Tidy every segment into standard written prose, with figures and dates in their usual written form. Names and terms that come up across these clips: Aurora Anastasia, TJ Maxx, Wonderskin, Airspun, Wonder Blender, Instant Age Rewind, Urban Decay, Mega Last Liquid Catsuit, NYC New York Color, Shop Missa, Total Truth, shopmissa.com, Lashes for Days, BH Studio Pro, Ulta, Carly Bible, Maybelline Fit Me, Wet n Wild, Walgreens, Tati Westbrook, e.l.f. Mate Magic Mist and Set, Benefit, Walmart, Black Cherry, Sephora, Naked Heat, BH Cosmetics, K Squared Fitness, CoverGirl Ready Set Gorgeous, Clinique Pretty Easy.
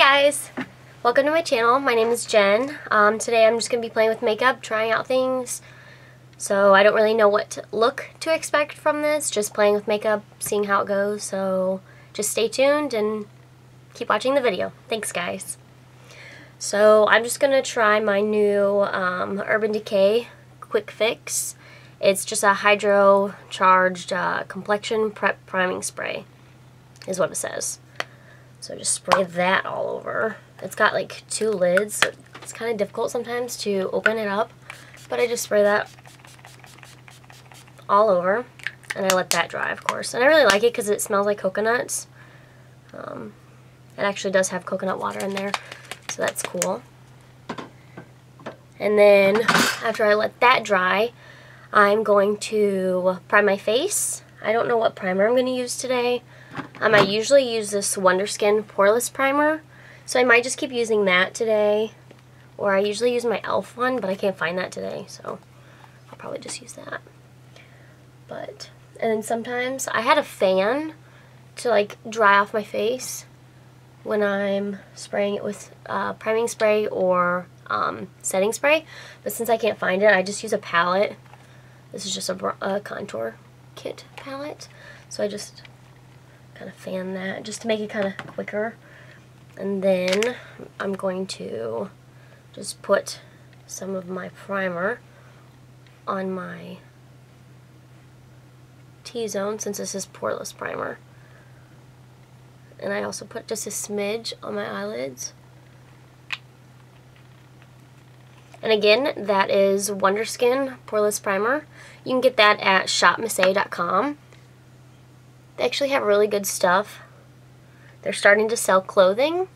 Hey guys, welcome to my channel. My name is Jen. Today I'm just going to be playing with makeup, trying out things. So I don't really know what look to expect from this, just playing with makeup, seeing how it goes. So just stay tuned and keep watching the video. Thanks guys. So I'm just going to try my new Urban Decay Quick Fix. It's just a hydro charged complexion prep priming spray is what it says. So just spray that all over. It's got like two lids, so it's kind of difficult sometimes to open it up, but I just spray that all over and I let that dry, of course. And I really like it because it smells like coconuts. It actually does have coconut water in there, so that's cool. And then after I let that dry, I'm going to prime my face. I don't know what primer I'm going to use today. I usually use this Wonderskin Poreless Primer, so I might just keep using that today. Or I usually use my e.l.f. one, but I can't find that today, so I'll probably just use that. And then sometimes I had a fan to like dry off my face when I'm spraying it with priming spray or setting spray. But since I can't find it, I just use a palette. This is just a contour kit palette, so I just kind of fan that just to make it kind of quicker. And then I'm going to just put some of my primer on my T-zone, since this is poreless primer. And I also put just a smidge on my eyelids. And again, that is Wonderskin Poreless Primer. You can get that at shopmissa.com. They actually have really good stuff. They're starting to sell clothing.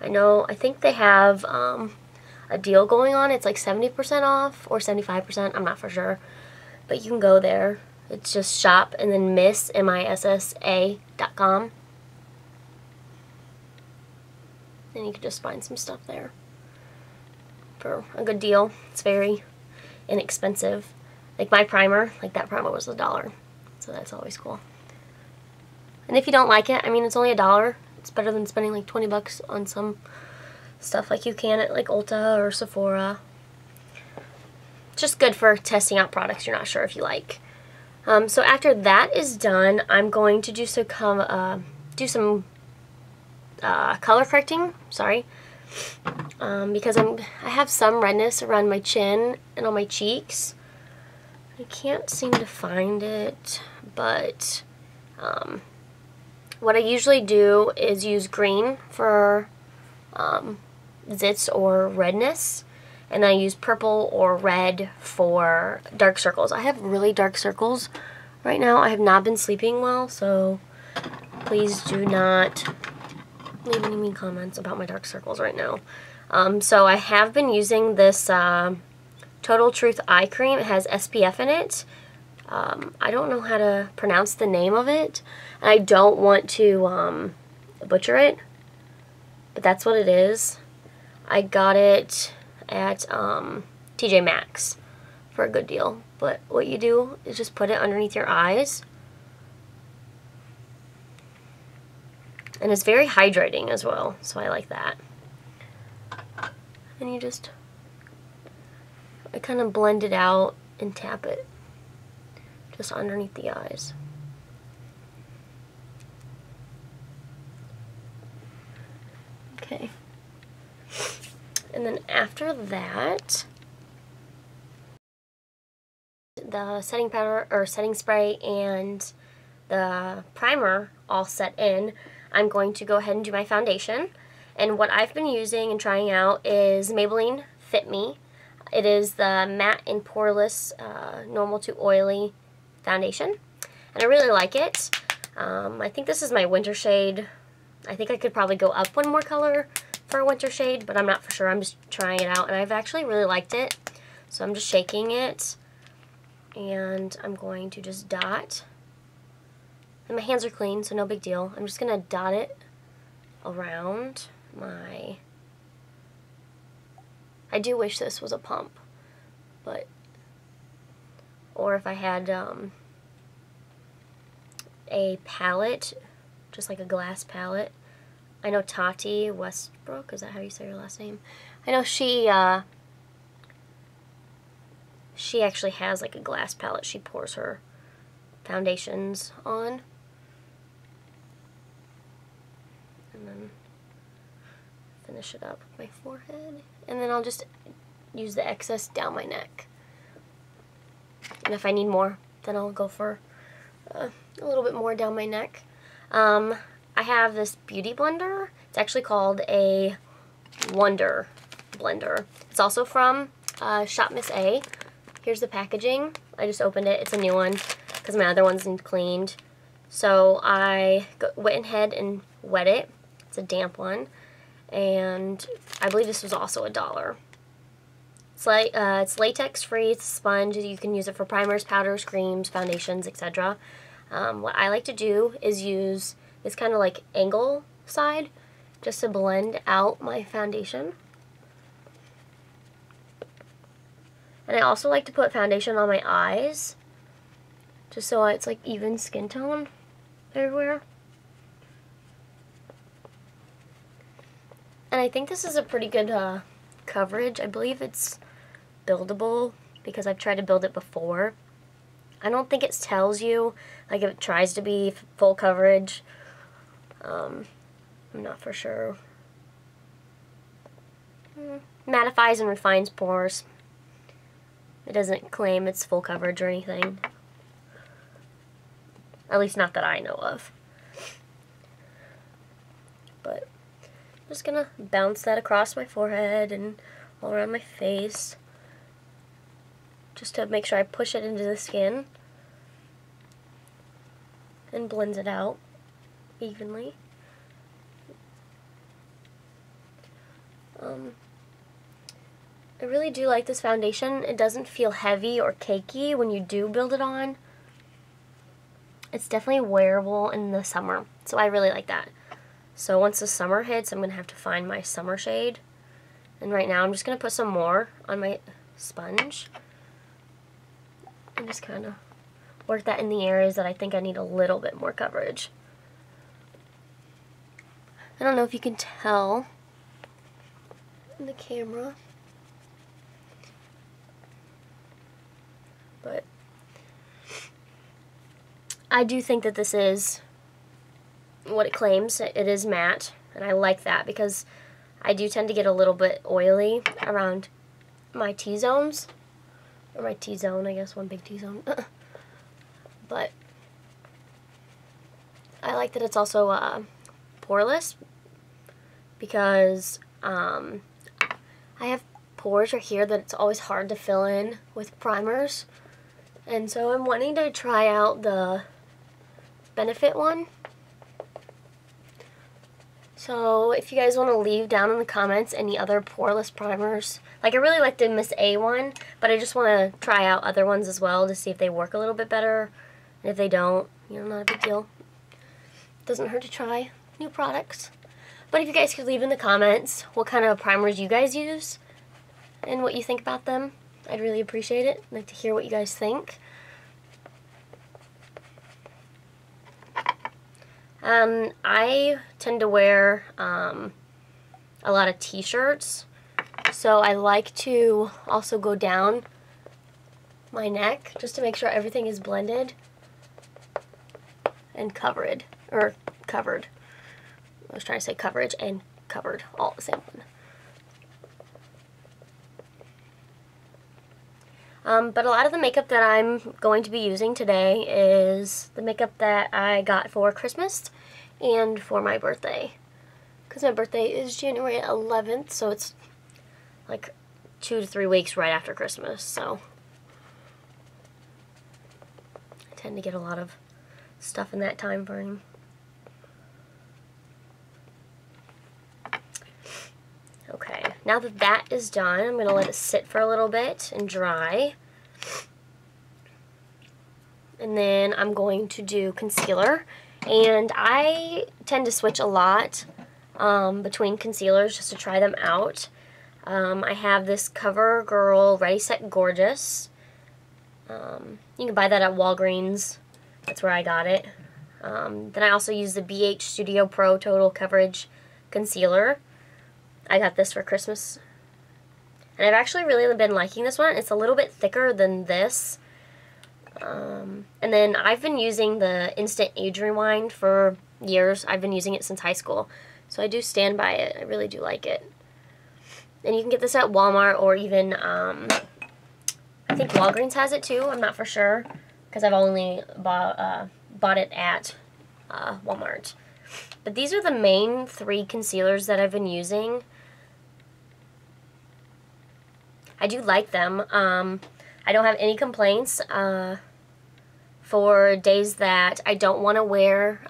I think they have a deal going on. It's like 70% off or 75%. I'm not for sure. But you can go there. It's just shop and then miss, missa.com. And you can just find some stuff there for a good deal. It's very inexpensive. Like my primer, like that primer was $1. So that's always cool. And if you don't like it, I mean, it's only $1. It's better than spending like 20 bucks on some stuff like you can at like Ulta or Sephora. It's just good for testing out products you're not sure if you like. So after that is done, I'm going to do some color correcting. Sorry, because I have some redness around my chin and on my cheeks. I can't seem to find it, but what I usually do is use green for zits or redness, and I use purple or red for dark circles. I have really dark circles right now. I have not been sleeping well, so please do not leave any mean comments about my dark circles right now. So I have been using this Total Truth Eye Cream. It has SPF in it. I don't know how to pronounce the name of it, and I don't want to butcher it, but that's what it is. I got it at TJ Maxx for a good deal, but what you do is just put it underneath your eyes, and it's very hydrating as well, so I like that. And you just, I kind of blend it out and tap it just underneath the eyes. Okay. And then after that, the setting powder or setting spray and the primer all set in, I'm going to go ahead and do my foundation. And what I've been using and trying out is Maybelline Fit Me. It is the matte and poreless normal to oily foundation, and I really like it. I think this is my winter shade. I think I could probably go up one more color for a winter shade, but I'm not for sure. I'm just trying it out, and I've actually really liked it. So I'm just shaking it, and I'm going to just dot. And my hands are clean, so no big deal. I'm just going to dot it around my... I do wish this was a pump, but... Or if I had a palette, just like a glass palette, I know Tati Westbrook, is that how you say her last name? I know she actually has like a glass palette she pours her foundations on. And then finish it up with my forehead. And then I'll just use the excess down my neck. And if I need more, then I'll go for a little bit more down my neck. I have this beauty blender. It's actually called a Wonder Blender. It's also from Shop Miss A. Here's the packaging. I just opened it. It's a new one because my other one's cleaned. So I went ahead and wet it. It's a damp one. And I believe this was also $1. It's latex free, it's a sponge, you can use it for primers, powders, creams, foundations, etc. What I like to do is use this kind of like angle side just to blend out my foundation. And I also like to put foundation on my eyes just so it's like even skin tone everywhere. And I think this is a pretty good coverage. I believe it's buildable because I've tried to build it before. I don't think it tells you like if it tries to be full coverage. I'm not for sure. Mattifies and refines pores. It doesn't claim it's full coverage or anything. At least not that I know of. But I'm just gonna bounce that across my forehead and all around my face. Just to make sure I push it into the skin and blends it out evenly. I really do like this foundation. It doesn't feel heavy or cakey when you do build it on. It's definitely wearable in the summer, so I really like that. So once the summer hits, I'm going to have to find my summer shade. And right now I'm just going to put some more on my sponge. And just kind of work that in the areas that I think I need a little bit more coverage. I don't know if you can tell in the camera, but I do think that this is what it claims. It is matte, and I like that because I do tend to get a little bit oily around my T-zones. Or my T-zone, I guess, one big T-zone. But I like that it's also poreless because I have pores right here that it's always hard to fill in with primers. And so I'm wanting to try out the Benefit one. So if you guys want to leave down in the comments any other poreless primers. Like I really like the Miss A one, but I just want to try out other ones as well to see if they work a little bit better. And if they don't, you know, not a big deal. Doesn't hurt to try new products. But if you guys could leave in the comments what kind of primers you guys use and what you think about them, I'd really appreciate it. I'd like to hear what you guys think. I tend to wear a lot of t-shirts, so I like to also go down my neck just to make sure everything is blended and covered, or covered. I was trying to say coverage and covered, all the same one. But a lot of the makeup that I'm going to be using today is the makeup that I got for Christmas and for my birthday. Because my birthday is January 11th, so it's like 2 to 3 weeks right after Christmas. So I tend to get a lot of stuff in that time frame. Okay, now that that is done, I'm going to let it sit for a little bit and dry. And then I'm going to do concealer. And I tend to switch a lot between concealers just to try them out. I have this CoverGirl Ready Set Gorgeous. You can buy that at Walgreens. That's where I got it. Then I also use the BH Studio Pro Total Coverage concealer. I got this for Christmas. And I've actually really been liking this one. It's a little bit thicker than this. And then I've been using the Instant Age Rewind for years. I've been using it since high school. So I do stand by it. I really do like it. And you can get this at Walmart or even, I think Walgreens has it too. I'm not for sure because I've only bought it at Walmart. But these are the main three concealers that I've been using. I do like them. I don't have any complaints for days that I don't want to wear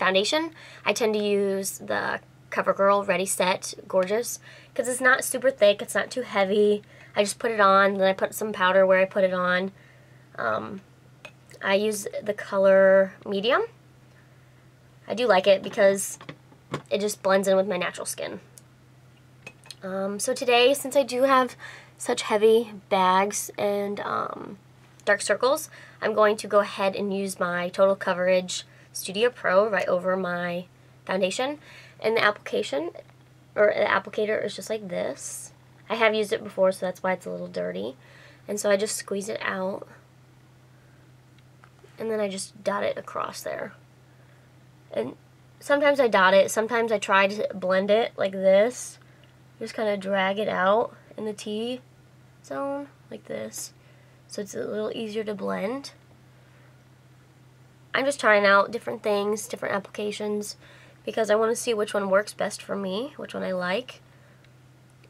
foundation. I tend to use the CoverGirl Ready Set Gorgeous because it's not super thick, it's not too heavy. I just put it on, then I put some powder where I put it on. I use the color medium. I do like it because it just blends in with my natural skin. So today, since I do have such heavy bags and dark circles, I'm going to go ahead and use my Total Coverage Studio Pro right over my foundation. And the application, or the applicator, is just like this. I have used it before, so that's why it's a little dirty. And so I just squeeze it out, and then I just dot it across there. And sometimes I dot it, sometimes I try to blend it like this. Just kind of drag it out in the T-zone, like this. So it's a little easier to blend. I'm just trying out different things, different applications, because I want to see which one works best for me, which one I like.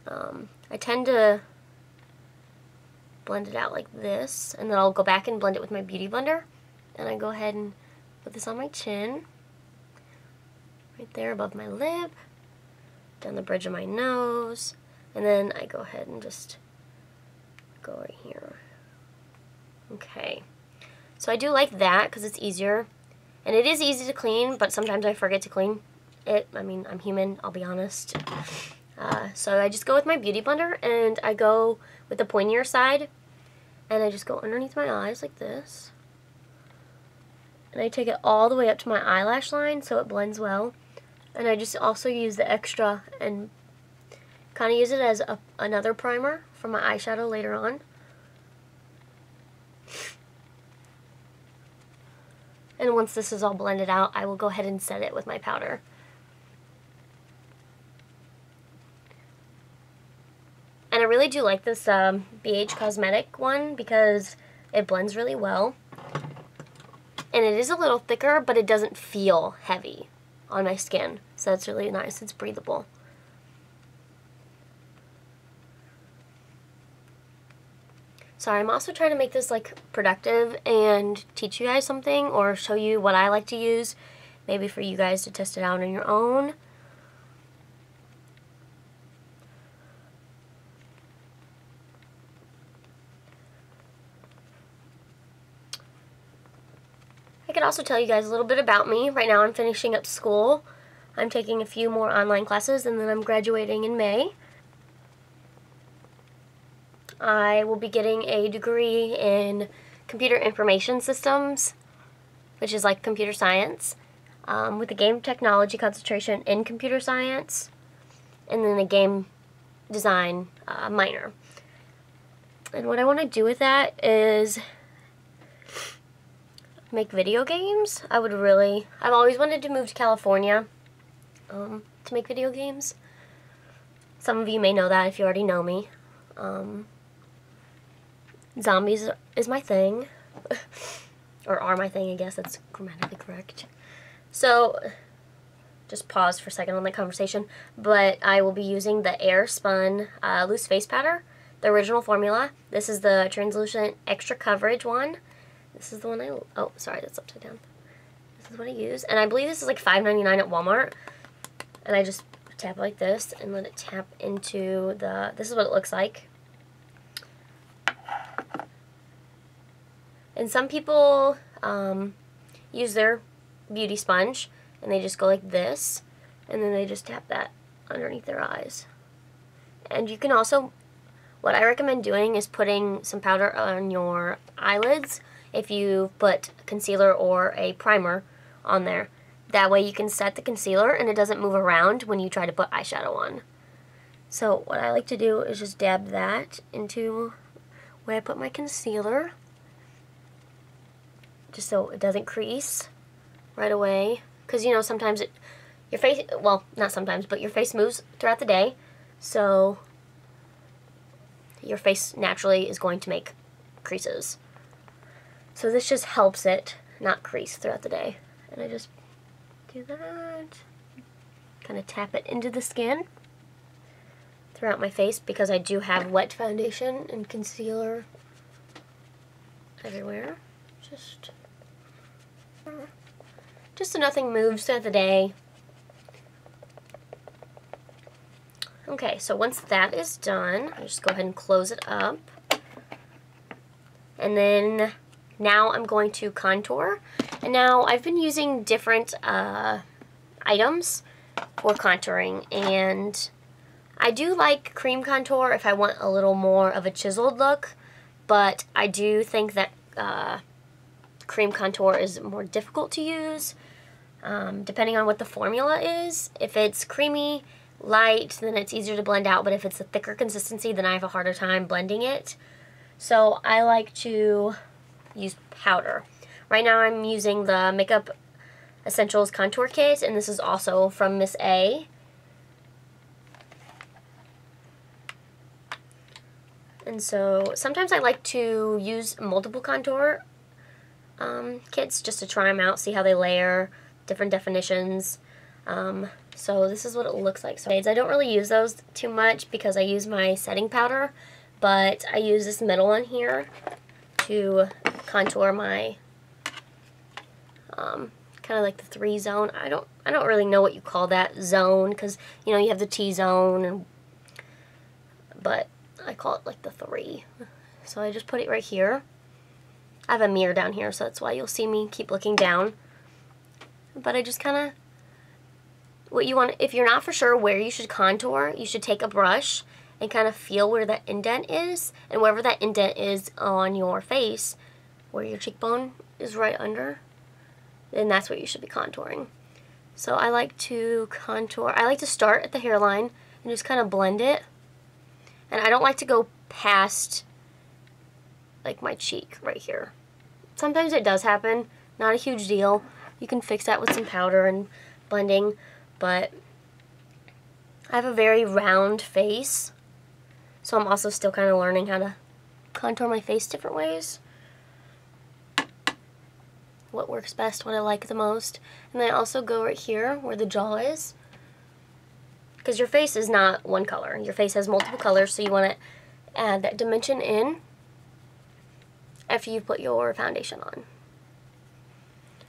I tend to blend it out like this, and then I'll go back and blend it with my Beauty Blender. And I go ahead and put this on my chin, right there above my lip, down the bridge of my nose, and then I go ahead and just go right here. Okay, so I do like that because it's easier, and it is easy to clean, but sometimes I forget to clean it. I mean, I'm human, I'll be honest. So I just go with my Beauty Blender, and I go with the pointier side, and I just go underneath my eyes like this, and I take it all the way up to my eyelash line so it blends well. And I just also use the extra and kind of use it as another primer for my eyeshadow later on. And once this is all blended out, I will go ahead and set it with my powder. And I really do like this BH Cosmetic one because it blends really well. And it is a little thicker, but it doesn't feel heavy on my skin, so that's really nice. It's breathable. Sorry, I'm also trying to make this like productive and teach you guys something or show you what I like to use, maybe for you guys to test it out on your own. I could also tell you guys a little bit about me. Right now I'm finishing up school. I'm taking a few more online classes and then I'm graduating in May. I will be getting a degree in computer information systems, which is like computer science, with a game technology concentration in computer science, and then a game design minor. And what I want to do with that is make video games. I've always wanted to move to California to make video games. Some of you may know that if you already know me. Zombies is my thing. Or are my thing, I guess. That's grammatically correct. So, just pause for a second on that conversation. But I will be using the Airspun Loose Face Powder, the original formula. This is the translucent extra coverage one. This is the one oh, sorry, that's upside down. This is what I use. And I believe this is like $5.99 at Walmart. And I just tap like this and let it tap into the, this is what it looks like. And some people use their beauty sponge and they just go like this. And then they just tap that underneath their eyes. And you can also, what I recommend doing is putting some powder on your eyelids if you put concealer or a primer on there. That way you can set the concealer and it doesn't move around when you try to put eyeshadow on. So what I like to do is just dab that into where I put my concealer, just so it doesn't crease right away. Because, you know, sometimes your face, well, not sometimes, but your face moves throughout the day. So your face naturally is going to make creases. So this just helps it not crease throughout the day. And I just do that, kind of tap it into the skin throughout my face, because I do have wet foundation and concealer everywhere. Just so nothing moves throughout the day. Okay, so once that is done, I'll just go ahead and close it up. And then now I'm going to contour. And now I've been using different items for contouring, and I do like cream contour if I want a little more of a chiseled look, but I do think that cream contour is more difficult to use depending on what the formula is. If it's creamy, light, then it's easier to blend out, but if it's a thicker consistency, then I have a harder time blending it. So I like to use powder. Right now I'm using the Makeup Essentials Contour Kit, and this is also from Miss A. And so sometimes I like to use multiple contour kits just to try them out, see how they layer, different definitions. So this is what it looks like. So I don't really use those too much because I use my setting powder, but I use this middle one here to contour my kind of like the 3 zone. I don't really know what you call that zone, because, you know, you have the T-zone, and but I call it like the 3. So I just put it right here. I have a mirror down here, so that's why you'll see me keep looking down. But I just kind of, what you want, if you're not for sure where you should contour, you should take a brush and kind of feel where that indent is, and wherever that indent is on your face, where your cheekbone is right under, then that's what you should be contouring. So I like to contour, I like to start at the hairline and just kind of blend it. And I don't like to go past like my cheek right here. Sometimes it does happen, not a huge deal. You can fix that with some powder and blending, but I have a very round face, so I'm also still kind of learning how to contour my face different ways. What works best, what I like the most. And then I also go right here where the jaw is, because your face is not one color. Your face has multiple colors, so you want to add that dimension in after you put your foundation on.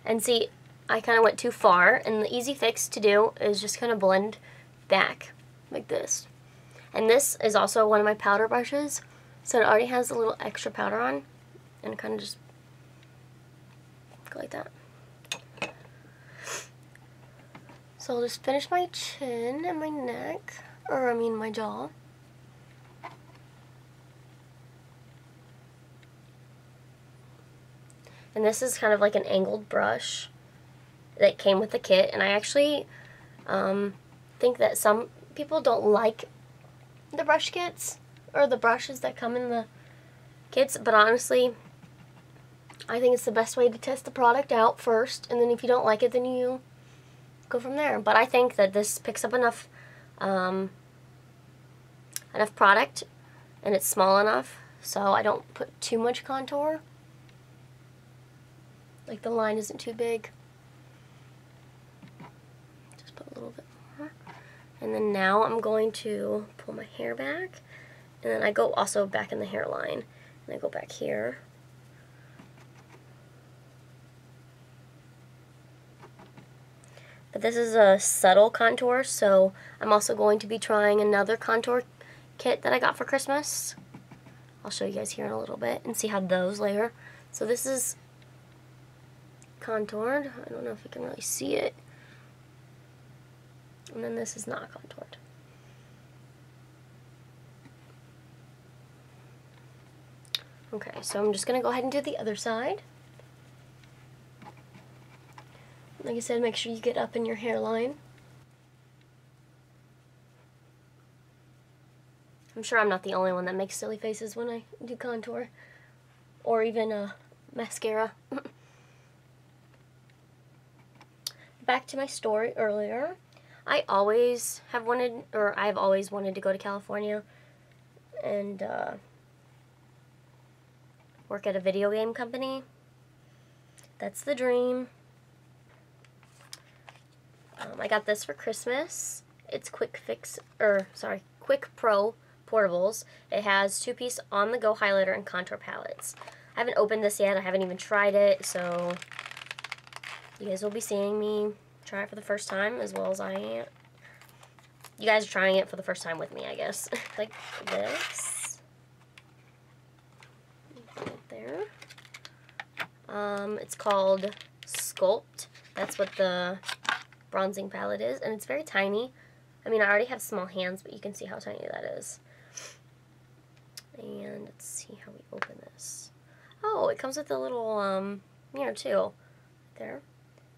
And see, I kind of went too far, and the easy fix to do is just kind of blend back like this. And this is also one of my powder brushes, so it already has a little extra powder on, and kind of just like that. So I'll just finish my chin and my neck, or I mean my jaw. And this is kind of like an angled brush that came with the kit, and I actually think that some people don't like the brush kits, or the brushes that come in the kits, but honestly, I think it's the best way to test the product out first, and then if you don't like it, then you go from there. But I think that this picks up enough enough product, and it's small enough, so I don't put too much contour. Like the line isn't too big. Just put a little bit more. And then now I'm going to pull my hair back, and then I go also back in the hairline, and I go back here. But this is a subtle contour, so I'm also going to be trying another contour kit that I got for Christmas. I'll show you guys here in a little bit and see how those layer. So this is contoured. I don't know if you can really see it. And then this is not contoured. Okay, so I'm just going to go ahead and do the other side. I Like I said, make sure you get up in your hairline. I'm sure I'm not the only one that makes silly faces when I do contour, or even mascara. Back to my story earlier. I've always wanted to go to California and work at a video game company. That's the dream. I got this for Christmas. It's Quick Pro Portables. It has two-piece on-the-go highlighter and contour palettes. I haven't opened this yet. I haven't even tried it, so you guys will be seeing me try it for the first time, as well as I am. You guys are trying it for the first time with me, I guess. Like this. Right there. It's called Sculpt. That's what the bronzing palette is, and it's very tiny. I mean, I already have small hands, but you can see how tiny that is. And let's see how we open this. Oh, it comes with a little mirror too. There.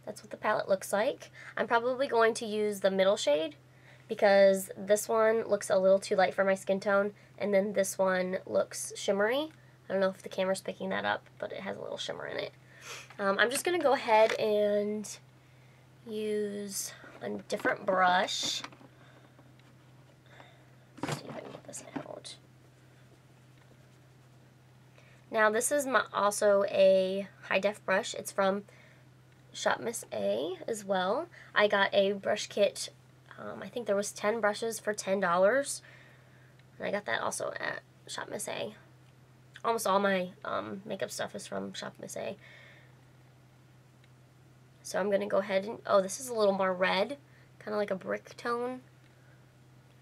That's what the palette looks like. I'm probably going to use the middle shade because this one looks a little too light for my skin tone, and then this one looks shimmery. I don't know if the camera's picking that up, but it has a little shimmer in it. I'm just going to go ahead and use a different brush. Let's see if I can get this out. Now this is also a high def brush. It's from Shop Miss A as well. I got a brush kit. I think there was 10 brushes for $10, and I got that also at Shop Miss A. Almost all my makeup stuff is from Shop Miss A. So I'm gonna go ahead and this is a little more red, kind of like a brick tone.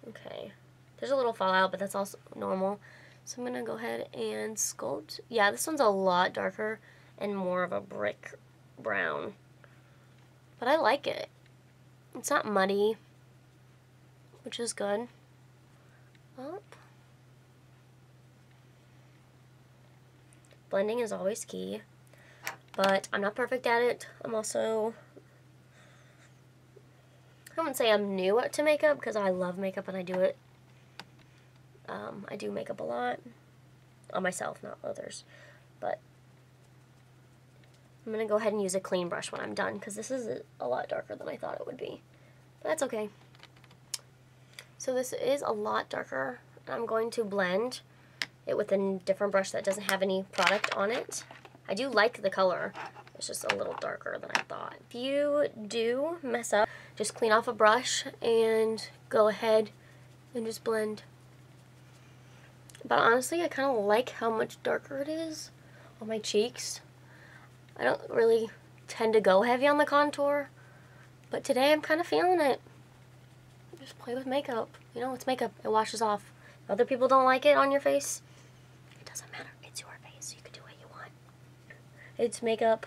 Okay, there's a little fallout, but that's also normal. So I'm gonna go ahead and sculpt. Yeah, this one's a lot darker and more of a brick brown. But I like it. It's not muddy, which is good. Up. Blending is always key, but I'm not perfect at it. I'm also, I wouldn't say I'm new to makeup because I love makeup and I do it. I do makeup a lot on myself, not others, but I'm going to go ahead and use a clean brush when I'm done because this is a lot darker than I thought it would be. But that's okay. So this is a lot darker. I'm going to blend it with a different brush that doesn't have any product on it. I do like the color. It's just a little darker than I thought. If you do mess up, just clean off a brush and go ahead and just blend. But honestly, I kind of like how much darker it is on my cheeks. I don't really tend to go heavy on the contour, but today I'm kind of feeling it. Just play with makeup. You know, it's makeup. It washes off. If other people don't like it on your face, it doesn't matter. It's your face. You can do what you want. It's makeup.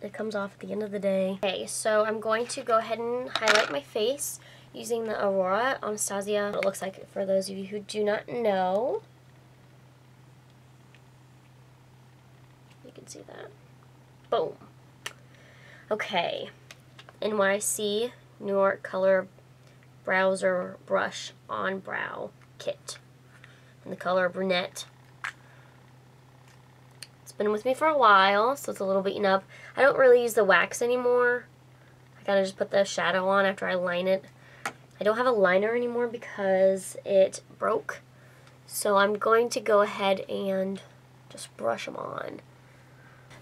It comes off at the end of the day. Okay, so I'm going to go ahead and highlight my face using the Aurora Anastasia. What it looks like for those of you who do not know. You can see that. Boom. Okay, NYC New York Color Browser Brush On Brow Kit in the color Brunette. It's been with me for a while, so it's a little beaten up. I don't really use the wax anymore. I kind of just put the shadow on after I line it. I don't have a liner anymore because it broke, so I'm going to go ahead and just brush them on.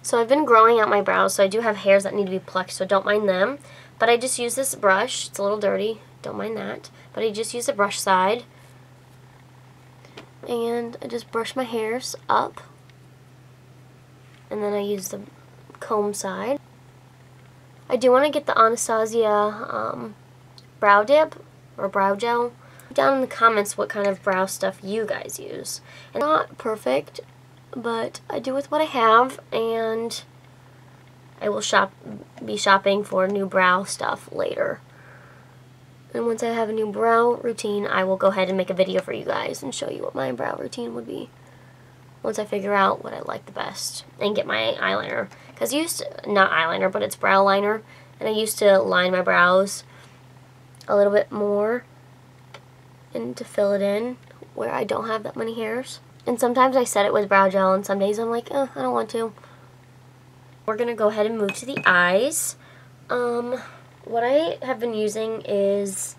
So I've been growing out my brows, so I do have hairs that need to be plucked, so don't mind them. But I just use this brush. It's a little dirty. Don't mind that. But I just use the brush side. And I just brush my hairs up. And then I use the comb side. I do want to get the Anastasia brow dip, or brow gel. Down in the comments what kind of brow stuff you guys use. And not perfect, but I do with what I have, and I will be shopping for new brow stuff later. And once I have a new brow routine, I will go ahead and make a video for you guys and show you what my brow routine would be once I figure out what I like the best and get my eyeliner. Because I used to, not eyeliner, but it's brow liner, and I used to line my brows a little bit more and to fill it in where I don't have that many hairs. And sometimes I set it with brow gel, and some days I'm like, eh, I don't want to. We're going to go ahead and move to the eyes. What I have been using is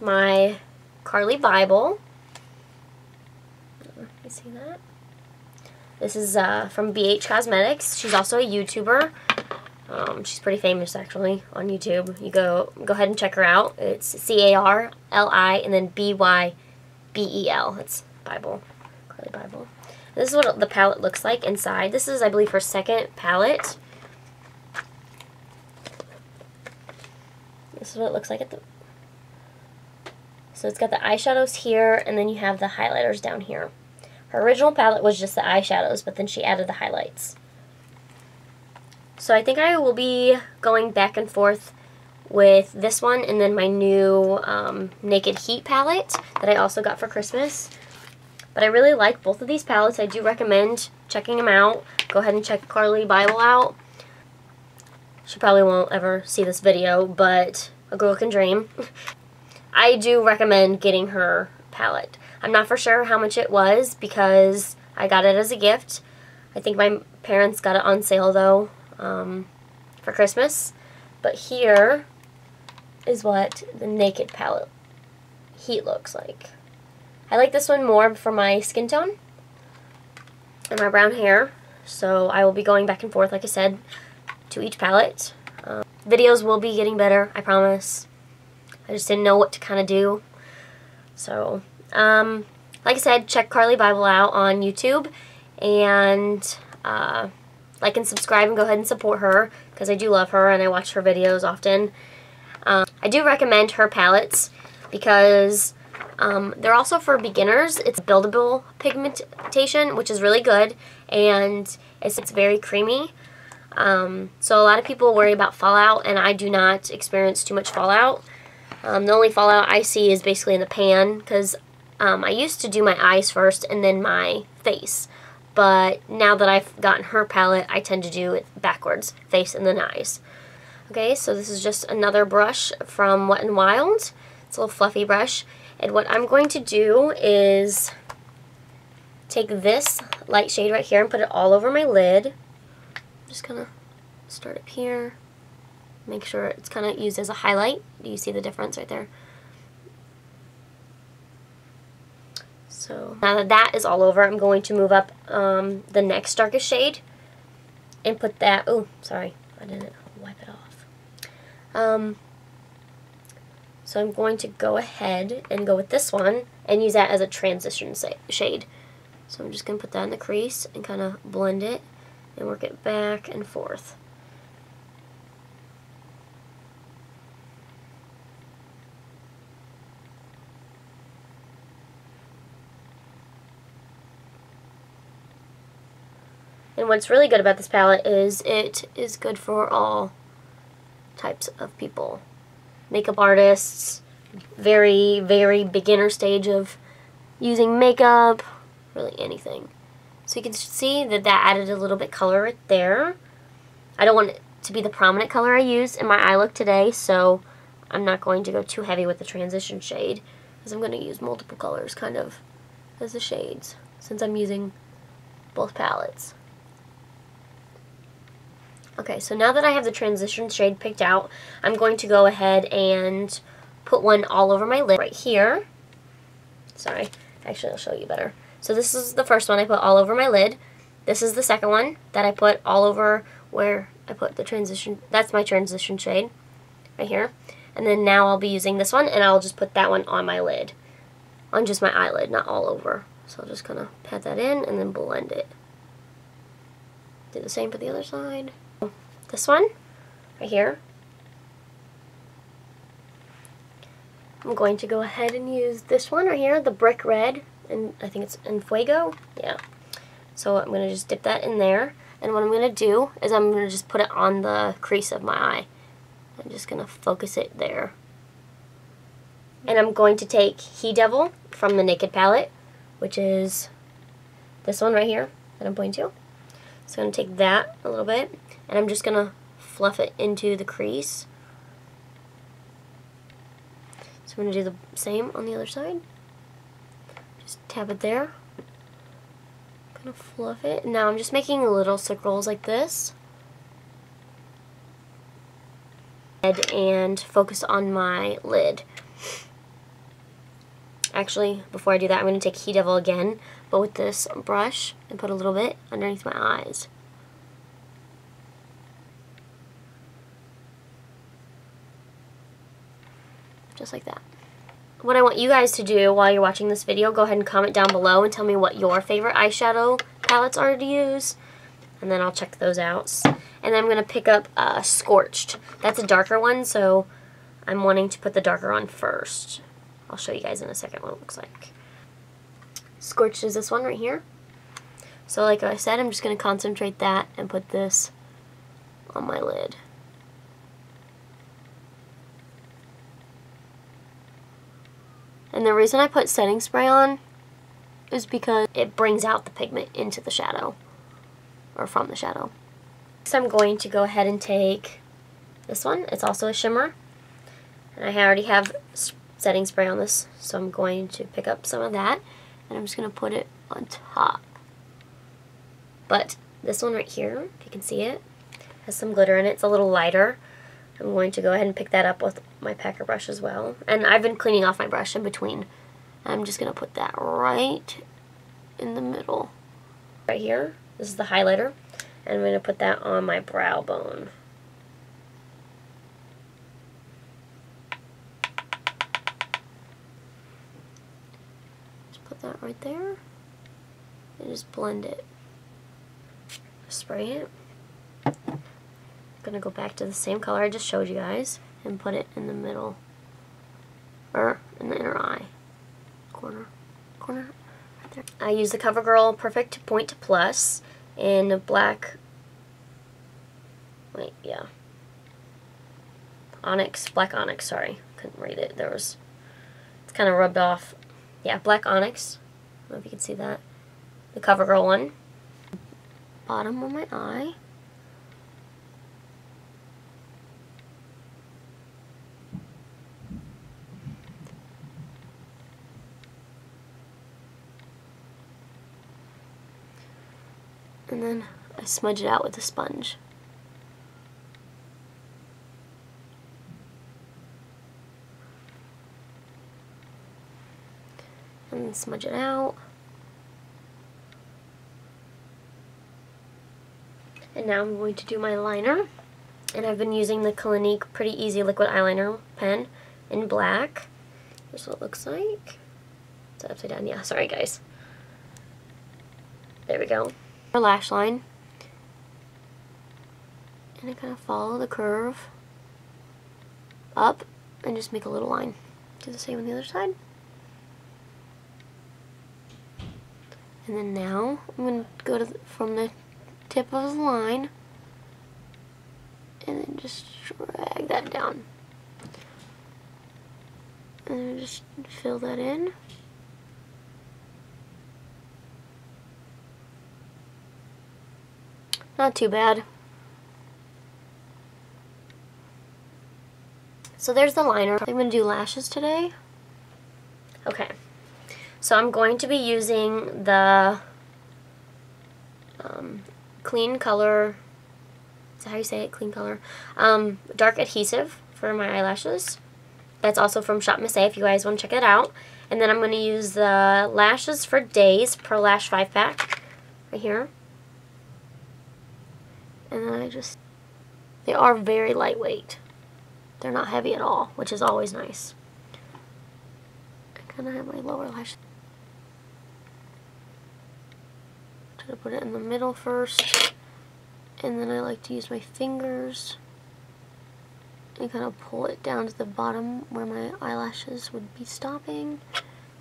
my Carly Bible. You see that? This is from BH Cosmetics. She's also a YouTuber. She's pretty famous, actually, on YouTube. You go ahead and check her out. It's C-A-R-L-I and then B-Y-B-E-L. It's Bible. Carly Bible. This is what the palette looks like inside. This is, I believe, her second palette. This is what it looks like at the... So it's got the eyeshadows here, and then you have the highlighters down here. Her original palette was just the eyeshadows, but then she added the highlights. So I think I will be going back and forth with this one and then my new Naked Heat palette that I also got for Christmas. But I really like both of these palettes. I do recommend checking them out. Go ahead and check Carly Bible out. She probably won't ever see this video, but a girl can dream. I do recommend getting her palette. I'm not for sure how much it was because I got it as a gift. I think my parents got it on sale, though, for Christmas. But here is what the Naked palette Heat looks like. I like this one more for my skin tone and my brown hair, so I will be going back and forth, like I said, to each palette. Videos will be getting better, I promise. I just didn't know what to kind of do. So, like I said, check Carly Bible out on YouTube, and like and subscribe and go ahead and support her, because I do love her and I watch her videos often. I do recommend her palettes because they're also for beginners. It's buildable pigmentation, which is really good, and it's very creamy. So a lot of people worry about fallout, and I do not experience too much fallout. The only fallout I see is basically in the pan, because I used to do my eyes first and then my face. But now that I've gotten her palette, I tend to do it backwards, face and then eyes. Okay, so this is just another brush from Wet n Wild. It's a little fluffy brush. And what I'm going to do is take this light shade right here and put it all over my lid. I'm just going to start up here. Make sure it's kind of used as a highlight. Do you see the difference right there? So now that that is all over, I'm going to move up the next darkest shade and put that... Oh, sorry. I didn't wipe it off. So I'm going to go ahead and go with this one and use that as a transition shade. So I'm just going to put that in the crease and kind of blend it and work it back and forth. And what's really good about this palette is it is good for all types of people. Makeup artists, very, very beginner stage of using makeup, really anything. So you can see that that added a little bit color right there. I don't want it to be the prominent color I used in my eye look today, so I'm not going to go too heavy with the transition shade, because I'm going to use multiple colors kind of as the shades, since I'm using both palettes. Okay, so now that I have the transition shade picked out, I'm going to go ahead and put one all over my lid right here. Sorry, actually I'll show you better. So this is the first one I put all over my lid. This is the second one that I put all over where I put the transition, that's my transition shade right here. And then now I'll be using this one, and I'll just put that one on my lid. On just my eyelid, not all over. So I'll just kind of pat that in and then blend it. Do the same for the other side. This one, right here. I'm going to go ahead and use this one right here, the Brick Red, and I think it's in Fuego. Yeah. So I'm going to just dip that in there. And what I'm going to do is I'm going to just put it on the crease of my eye. I'm just going to focus it there. And I'm going to take He Devil from the Naked palette, which is this one right here that I'm pointing to. So I'm going to take that a little bit, and I'm just going to fluff it into the crease. So I'm going to do the same on the other side. Just tap it there. Kind of fluff it. Now I'm just making little circles like this. And focus on my lid. Actually, before I do that, I'm going to take He Devil again, but with this brush, and put a little bit underneath my eyes. Just like that. What I want you guys to do while you're watching this video, go ahead and comment down below and tell me what your favorite eyeshadow palettes are to use, and then I'll check those out. And then I'm going to pick up Scorched. That's a darker one, so I'm wanting to put the darker on first. I'll show you guys in a second what it looks like. Scorched is this one right here. So like I said, I'm just going to concentrate that and put this on my lid. And the reason I put setting spray on is because it brings out the pigment into the shadow, or from the shadow. Next I'm going to go ahead and take this one. It's also a shimmer. And I already have setting spray on this, so I'm going to pick up some of that, and I'm just going to put it on top. But this one right here, if you can see it, has some glitter in it. It's a little lighter. I'm going to go ahead and pick that up with my packer brush as well. And I've been cleaning off my brush in between. I'm just going to put that right in the middle. Right here, this is the highlighter, and I'm going to put that on my brow bone. That right there, and just blend it. Spray it. I'm gonna go back to the same color I just showed you guys and put it in the middle, or in the inner eye corner right there. I use the CoverGirl Perfect Point Plus in black. Wait, yeah. Onyx, black onyx. Sorry, couldn't read it. There was. It's kind of rubbed off. Yeah, black onyx. I don't know if you can see that. The CoverGirl one. Bottom of my eye. And then I smudge it out with a sponge. And smudge it out. And now I'm going to do my liner. And I've been using the Clinique Pretty Easy Liquid Eyeliner Pen in black. Here's what it looks like. It's upside down. Yeah, sorry guys. There we go. Our lash line. And I kind of follow the curve up and just make a little line. Do the same on the other side. And then now, I'm going to go to from the tip of the line, and then just drag that down. And then just fill that in. Not too bad. So there's the liner. I'm going to do lashes today. Okay. So I'm going to be using the clean color, is that how you say it? Clean color. Dark adhesive for my eyelashes. That's also from Shop Missa if you guys want to check it out. And then I'm going to use the Lashes for Days Pro Lash 5-pack right here. And then I just, they are very lightweight. They're not heavy at all, which is always nice. I kind of have my lower lash. Try to put it in the middle first, and then I like to use my fingers and kind of pull it down to the bottom where my eyelashes would be stopping,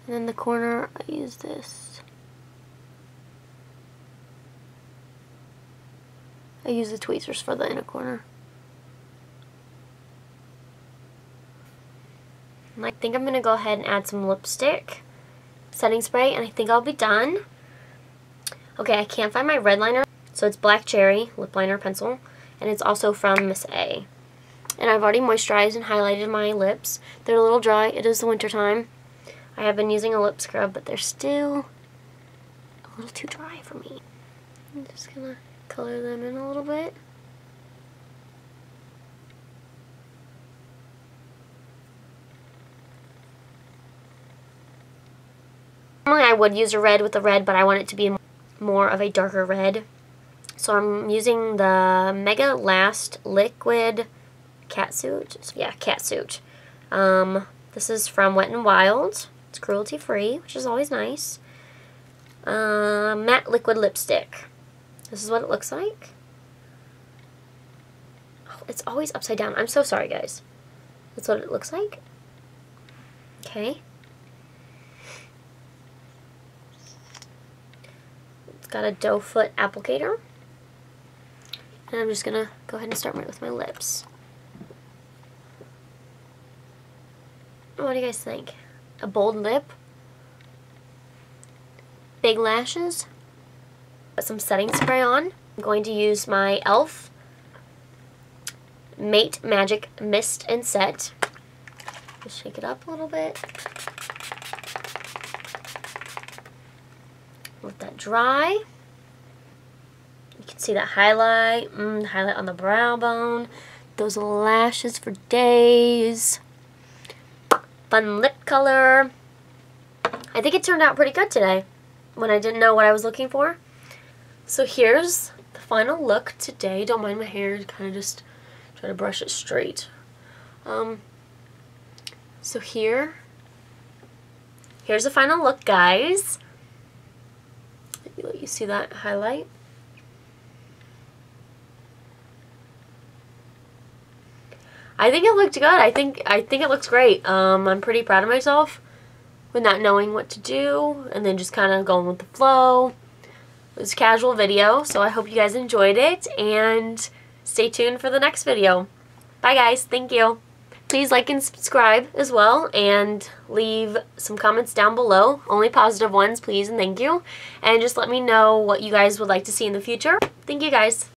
and then the corner I use this. I use the tweezers for the inner corner. And I think I'm going to go ahead and add some lipstick, setting spray, and I think I'll be done. Okay, I can't find my red liner, so it's Black Cherry lip liner pencil. and it's also from Miss A. And I've already moisturized and highlighted my lips. They're a little dry. It is the winter time. I have been using a lip scrub, but they're still a little too dry for me. I'm just going to color them in a little bit. Normally I would use a red with a red, but I want it to be more of a darker red. So I'm using the Mega Last Liquid Catsuit. Yeah, Catsuit. This is from Wet n Wild. It's cruelty free, which is always nice. Matte liquid lipstick. This is what it looks like. Oh, it's always upside down. I'm so sorry, guys. That's what it looks like. Okay. It's got a doe foot applicator. And I'm just going to go ahead and start right with my lips. What do you guys think? A bold lip? Big lashes? Put some setting spray on. I'm going to use my e.l.f. Mate Magic Mist and Set. Just shake it up a little bit. Let that dry. You can see that highlight. Highlight on the brow bone. Those lashes for days. Fun lip color. I think it turned out pretty good today when I didn't know what I was looking for. So here's the final look today. Don't mind my hair, kind of just try to brush it straight. So here's the final look, guys. You see that highlight? I think it looked good. I think it looks great. I'm pretty proud of myself with not knowing what to do and then just kind of going with the flow. It was a casual video, so I hope you guys enjoyed it, and stay tuned for the next video. Bye, guys. Thank you. Please like and subscribe as well, and leave some comments down below. Only positive ones, please, and thank you. And just let me know what you guys would like to see in the future. Thank you, guys.